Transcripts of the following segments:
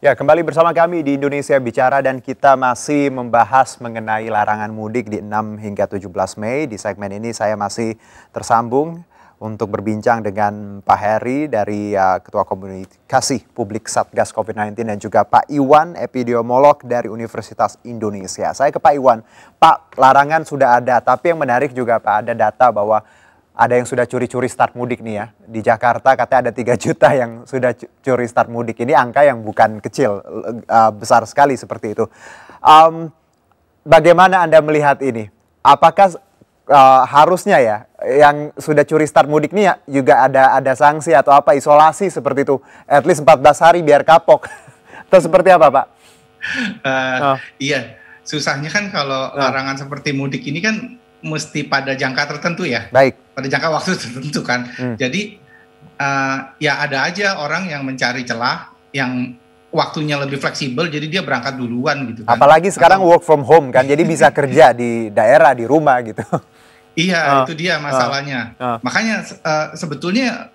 Ya, kembali bersama kami di Indonesia Bicara dan kita masih membahas mengenai larangan mudik di 6 hingga 17 Mei. Di segmen ini saya masih tersambung untuk berbincang dengan Pak Heri dari Ketua Komunikasi Publik Satgas COVID-19 dan juga Pak Iwan, epidemiolog dari Universitas Indonesia. Saya ke Pak Iwan. Pak, larangan sudah ada, tapi yang menarik juga Pak, ada data bahwa ada yang sudah curi-curi start mudik nih ya. Di Jakarta katanya ada 3 juta yang sudah curi start mudik. Ini angka yang bukan kecil, besar sekali seperti itu. Bagaimana Anda melihat ini? Apakah harusnya ya yang sudah curi start mudik nih ya, juga ada sanksi atau apa, isolasi seperti itu? At least 14 hari biar kapok. Atau seperti apa Pak? Iya, susahnya kan kalau larangan seperti mudik ini kan mesti pada jangka tertentu ya, pada jangka waktu tertentu kan. Jadi ya ada aja orang yang mencari celah, yang waktunya lebih fleksibel, jadi dia berangkat duluan gitu kan. Apalagi sekarang work from home kan, jadi bisa kerja di daerah, di rumah gitu. Iya, itu dia masalahnya. Makanya sebetulnya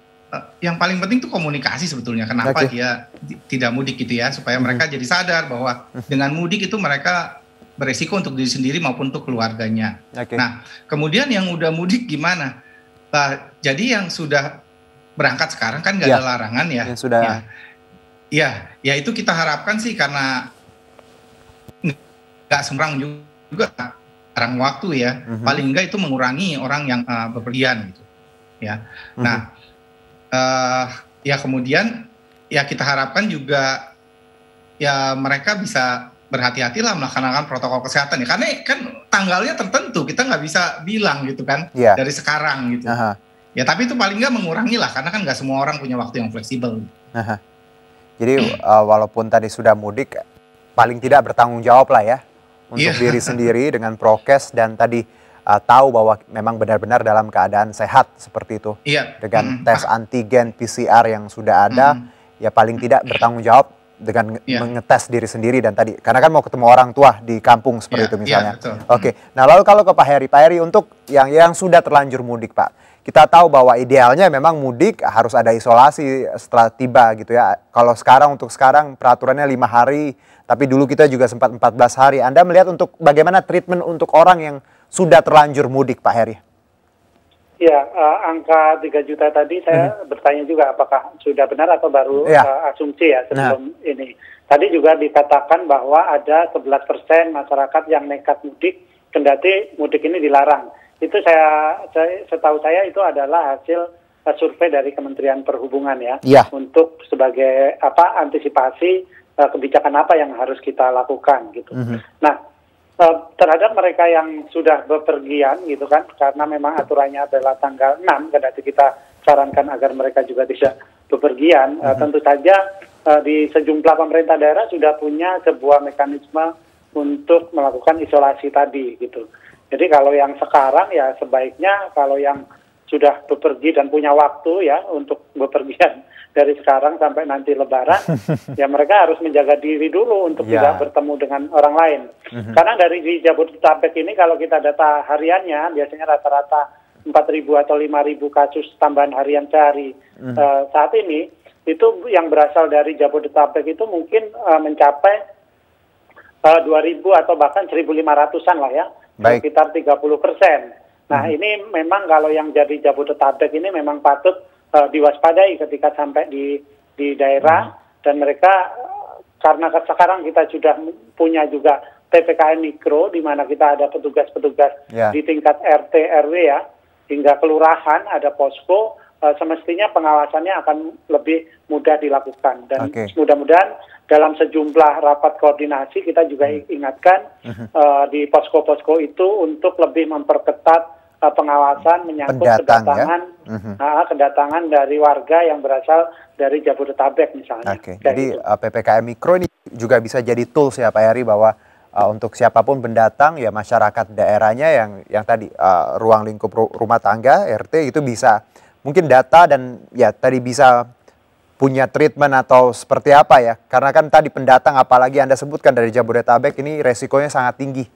yang paling penting tuh komunikasi sebetulnya. Kenapa dia tidak mudik gitu ya, supaya mereka jadi sadar bahwa dengan mudik itu mereka beresiko untuk diri sendiri maupun untuk keluarganya. Nah, kemudian yang udah mudik gimana? Nah, jadi yang sudah berangkat sekarang kan nggak ada larangan ya. Yang sudah. Ya itu kita harapkan sih karena nggak sembarang juga barang waktu ya. Paling nggak itu mengurangi orang yang bepergian gitu. Ya. Nah, ya kemudian ya kita harapkan juga ya mereka bisa berhati-hatilah melaksanakan protokol kesehatan ya, karena kan tanggalnya tertentu, kita nggak bisa bilang gitu kan dari sekarang gitu. Ya tapi itu paling nggak mengurangi lah, karena kan nggak semua orang punya waktu yang fleksibel. Jadi walaupun tadi sudah mudik, paling tidak bertanggung jawab lah ya untuk diri sendiri dengan prokes dan tadi tahu bahwa memang benar-benar dalam keadaan sehat seperti itu dengan tes antigen PCR yang sudah ada, ya paling tidak bertanggung jawab dengan mengetes diri sendiri dan tadi karena kan mau ketemu orang tua di kampung seperti itu misalnya. Oke. Nah, lalu kalau ke Pak Heri untuk yang sudah terlanjur mudik, Pak. Kita tahu bahwa idealnya memang mudik harus ada isolasi setelah tiba gitu ya. Kalau sekarang peraturannya 5 hari, tapi dulu kita juga sempat 14 hari. Anda melihat untuk bagaimana treatment untuk orang yang sudah terlanjur mudik, Pak Heri? Ya, angka 3 juta tadi saya bertanya juga apakah sudah benar atau baru asumsi ya sebelum ini. Tadi juga dikatakan bahwa ada 11% masyarakat yang nekat mudik, kendati mudik ini dilarang. Itu setahu saya itu adalah hasil survei dari Kementerian Perhubungan ya, untuk sebagai apa antisipasi kebijakan apa yang harus kita lakukan gitu. Nah, terhadap mereka yang sudah bepergian gitu kan, karena memang aturannya adalah tanggal 6, kendati kita sarankan agar mereka juga tidak bepergian. Tentu saja di sejumlah pemerintah daerah sudah punya sebuah mekanisme untuk melakukan isolasi tadi gitu. Jadi kalau yang sekarang ya sebaiknya kalau yang sudah bepergi dan punya waktu ya untuk bepergian dari sekarang sampai nanti Lebaran, ya mereka harus menjaga diri dulu untuk tidak bertemu dengan orang lain. Karena dari Jabodetabek ini kalau kita data hariannya biasanya rata-rata 4.000 atau 5.000 kasus tambahan harian sehari. Saat ini itu yang berasal dari Jabodetabek itu mungkin mencapai 2.000 atau bahkan 1.500-an lah ya, sekitar 30%. Nah, ini memang kalau yang jadi Jabodetabek ini memang patut diwaspadai ketika sampai di daerah dan mereka karena sekarang kita sudah punya juga PPKM Mikro di mana kita ada petugas-petugas di tingkat RT RW ya hingga kelurahan ada posko, semestinya pengawasannya akan lebih mudah dilakukan dan mudah-mudahan dalam sejumlah rapat koordinasi kita juga ingatkan di posko-posko itu untuk lebih memperketat pengawasan menyangkut kedatangan dari warga yang berasal dari Jabodetabek misalnya. Jadi PPKM Mikro ini juga bisa jadi tools ya Pak Heri bahwa untuk siapapun pendatang ya masyarakat daerahnya yang tadi ruang lingkup rumah tangga RT itu bisa mungkin data dan ya tadi bisa punya treatment atau seperti apa ya? Karena kan tadi pendatang apalagi Anda sebutkan dari Jabodetabek ini resikonya sangat tinggi.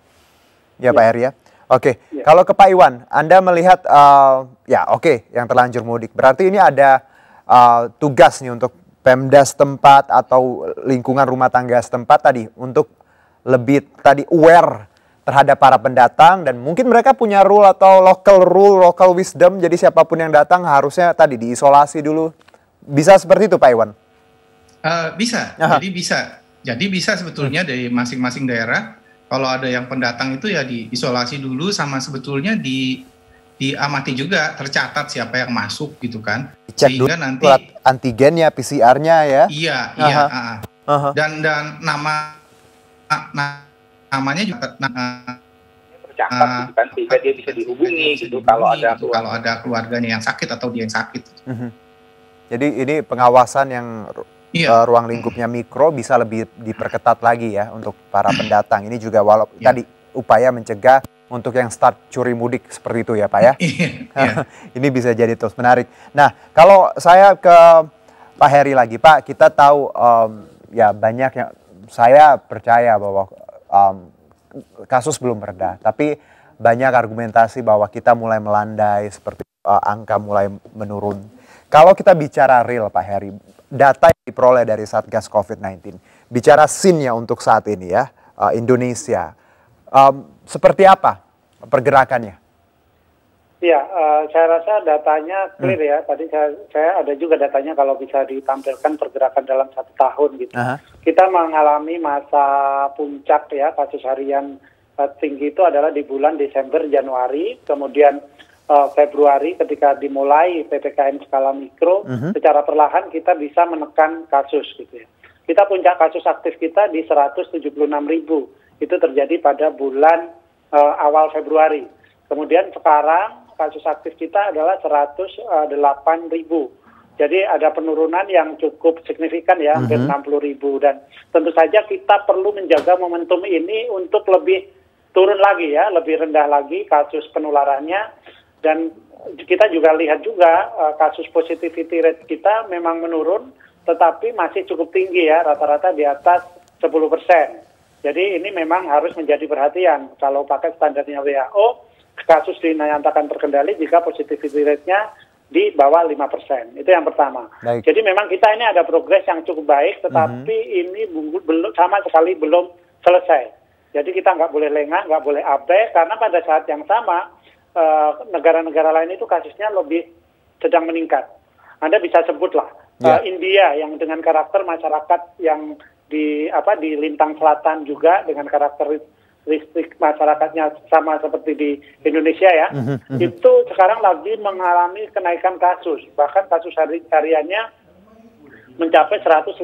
Ya Pak Heri ya? Oke, kalau ke Pak Iwan, Anda melihat yang terlanjur mudik. Berarti ini ada tugas nih untuk Pemda setempat atau lingkungan rumah tangga setempat tadi untuk lebih tadi aware terhadap para pendatang, dan mungkin mereka punya rule atau local rule, local wisdom, jadi siapapun yang datang harusnya tadi diisolasi dulu. Bisa seperti itu Pak Iwan? Bisa, aha. Jadi bisa sebetulnya dari masing-masing daerah. Kalau ada yang pendatang itu ya diisolasi dulu, sama sebetulnya diamati juga, tercatat siapa yang masuk gitu kan. Cek dulu nanti antigennya, PCR-nya ya. Iya, aha. Iya. Aha. Dan namanya juga tercatat gitu kan, sehingga dia bisa dihubungi gitu kalau ada keluarganya yang sakit atau dia yang sakit. Jadi ini pengawasan yang iya. Ruang lingkupnya mikro bisa lebih diperketat lagi ya untuk para pendatang. Ini juga walaupun tadi upaya mencegah untuk yang start curi mudik seperti itu ya Pak ya. Ini bisa jadi terus menarik. Nah kalau saya ke Pak Heri lagi Pak, kita tahu ya banyak yang saya percaya bahwa kasus belum mereda, tapi banyak argumentasi bahwa kita mulai melandai seperti angka mulai menurun. Kalau kita bicara real Pak Heri, data yang diperoleh dari Satgas COVID-19, bicara scene-nya untuk saat ini ya Indonesia. Seperti apa pergerakannya? Ya, saya rasa datanya clear ya. Tadi saya ada juga datanya kalau bisa ditampilkan pergerakan dalam 1 tahun gitu. Kita mengalami masa puncak ya, kasus harian tinggi itu adalah di bulan Desember, Januari, kemudian Februari ketika dimulai PPKM skala mikro, secara perlahan kita bisa menekan kasus gitu ya. Kita puncak kasus aktif kita di 176.000. Itu terjadi pada bulan awal Februari. Kemudian sekarang kasus aktif kita adalah 108.000. Jadi ada penurunan yang cukup signifikan ya, hampir 60.000. Dan tentu saja kita perlu menjaga momentum ini untuk lebih turun lagi ya, lebih rendah lagi kasus penularannya. Dan kita juga lihat juga kasus positivity rate kita memang menurun, tetapi masih cukup tinggi ya, rata-rata di atas 10%. Jadi ini memang harus menjadi perhatian. Kalau pakai standarnya WHO, kasus dinyatakan terkendali jika positivity rate-nya di bawah 5%. Itu yang pertama. Baik. Jadi memang kita ini ada progres yang cukup baik, tetapi ini belum sama sekali belum selesai. Jadi kita nggak boleh lengah, nggak boleh abai, karena pada saat yang sama negara-negara lain itu kasusnya lebih sedang meningkat. Anda bisa sebutlah India yang dengan karakter masyarakat yang di lintang selatan juga dengan karakteristik masyarakatnya sama seperti di Indonesia ya, itu sekarang lagi mengalami kenaikan kasus, bahkan kasus hariannya mencapai 155.000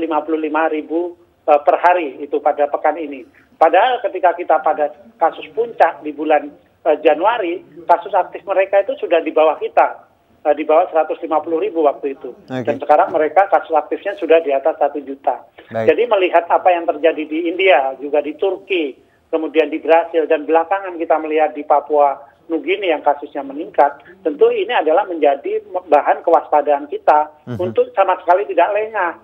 per hari itu pada pekan ini. Padahal ketika kita pada kasus puncak di bulan Januari, kasus aktif mereka itu sudah di bawah kita, di bawah 150.000 waktu itu. Dan sekarang mereka kasus aktifnya sudah di atas 1 juta. Baik. Jadi melihat apa yang terjadi di India, juga di Turki, kemudian di Brasil, dan belakangan kita melihat di Papua Nugini yang kasusnya meningkat, tentu ini adalah menjadi bahan kewaspadaan kita untuk sama sekali tidak lengah,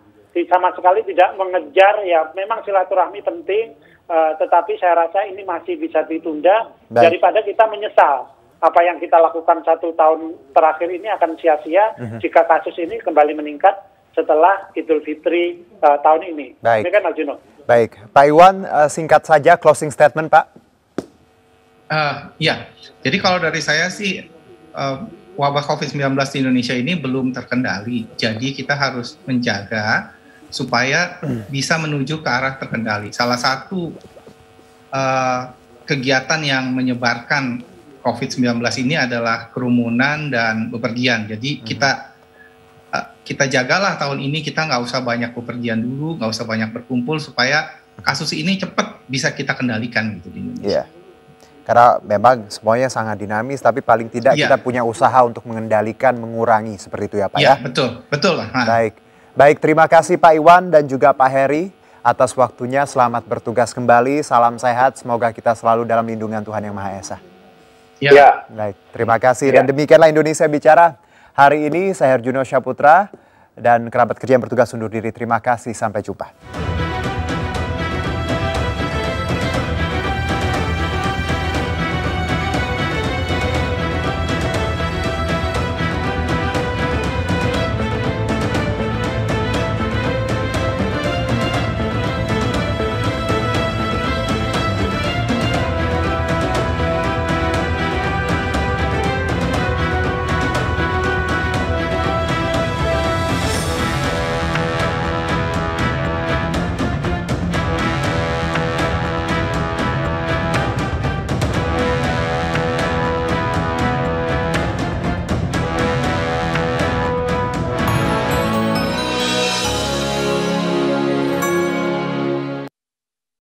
sama sekali tidak mengejar ya. Memang silaturahmi penting, tetapi saya rasa ini masih bisa ditunda. Baik. Daripada kita menyesal apa yang kita lakukan 1 tahun terakhir ini akan sia-sia jika kasus ini kembali meningkat setelah Idul Fitri tahun ini. Baik. Ini kan Arjuno. Baik, Pak Iwan singkat saja closing statement Pak. Ya, jadi kalau dari saya sih wabah COVID-19 di Indonesia ini belum terkendali. Jadi kita harus menjaga supaya bisa menuju ke arah terkendali. Salah satu kegiatan yang menyebarkan COVID-19 ini adalah kerumunan dan bepergian. Jadi kita jagalah tahun ini, kita nggak usah banyak bepergian dulu, nggak usah banyak berkumpul supaya kasus ini cepat bisa kita kendalikan gitu di Indonesia. Yeah. Karena memang semuanya sangat dinamis, tapi paling tidak kita punya usaha untuk mengendalikan, mengurangi seperti itu ya Pak ya. Betul. Baik. Baik, terima kasih Pak Iwan dan juga Pak Heri atas waktunya. Selamat bertugas kembali. Salam sehat. Semoga kita selalu dalam lindungan Tuhan Yang Maha Esa. Ya. Baik, terima kasih. Dan demikianlah Indonesia Bicara hari ini. Saya Saherjuno Syaputra dan kerabat kerja yang bertugas undur diri. Terima kasih, sampai jumpa.